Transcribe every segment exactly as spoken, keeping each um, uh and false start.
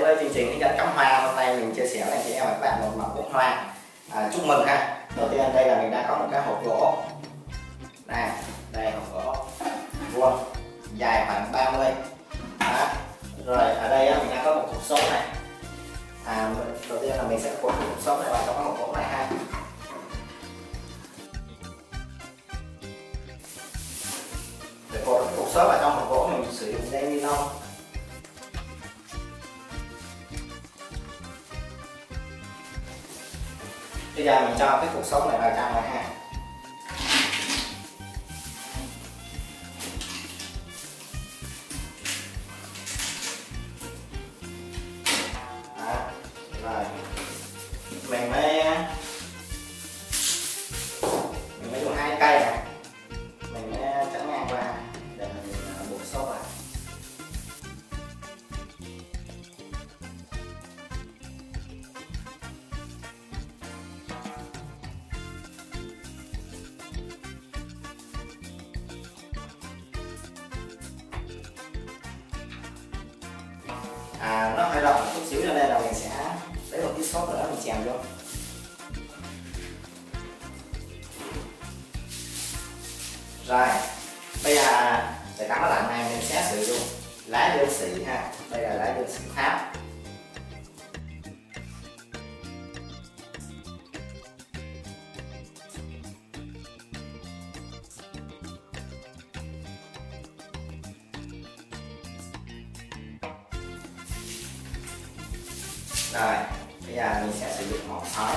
đến với chương trình hướng dẫn cắm hoa. Hôm nay mình chia sẻ với anh chị em và các bạn một mẫu cúc hoa. À, chúc mừng ha. Đầu tiên đây là mình đã có một cái hộp gỗ. Đây, đây hộp gỗ vuông dài khoảng ba mươi. Đó. Rồi ở đây mình đã có một cục xốp này. À, đầu tiên là mình sẽ cuộn cục xốp này vào trong hộp gỗ này ha. Để cuộn cục xốp vào trong hộp gỗ mình sử dụng dây ni lông. Bây giờ mình cho cái cục xốp này vào trong này ha. Đó. Rồi mình mới mình mới dùng hai cây này, mình mới chắn ngang qua để mình buộc xốp lại. À, nó hơi rộng một chút xíu cho nên là mình sẽ lấy một cái xốp nữa mình chèn vô. Rồi bây giờ để cắm ở đoạn này mình sẽ sử dụng lá dương xỉ ha. Đây là lá dương xỉ Pháp. Rồi, bây giờ mình sẽ sử dụng màu sói.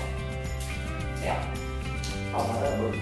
đẹp, không có tờ bừng.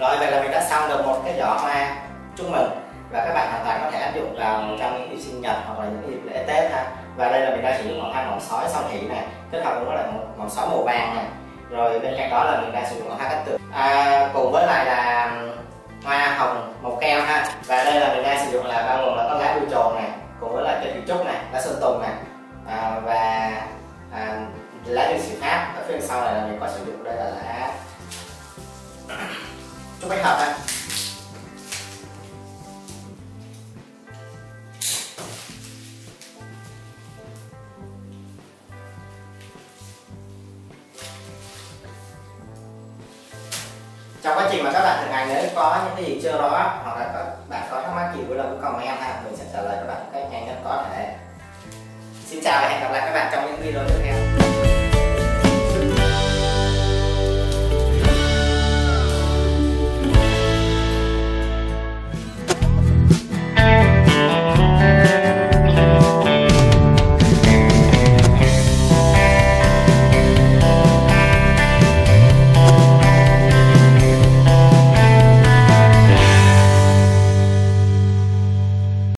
Rồi, vậy là mình đã xong được một cái giỏ hoa chúc mừng, và các bạn hoàn toàn có thể áp dụng vào trong những dịp sinh nhật hoặc là những dịp lễ Tết ha. Và đây là mình đã sử dụng ngọn hoa ngọn sói song hỷ này, kết hợp với là ngọn sói màu vàng này. Rồi bên cạnh đó là mình đã sử dụng ngọn hoa cát tường, à, cùng với lại là hoa hồng màu keo ha. Và đây là mình đã sử dụng là bao gồm là con lá bùi trồn này, cùng với lại cây thủy trúc này, lá sơn tùng này, à, và à, lá đường xỉ Pháp. Ở phía sau này là mình có sử dụng đây là lá chúc bách hợp ha. Trong quá trình mà các bạn thực hành, nếu có những cái gì chưa rõ hoặc là các bạn có thắc mắc gì vui lòng comment ha, mình sẽ trả lời các bạn một cách nhanh nhất có thể. Xin chào và hẹn gặp lại các bạn trong những video tiếp theo.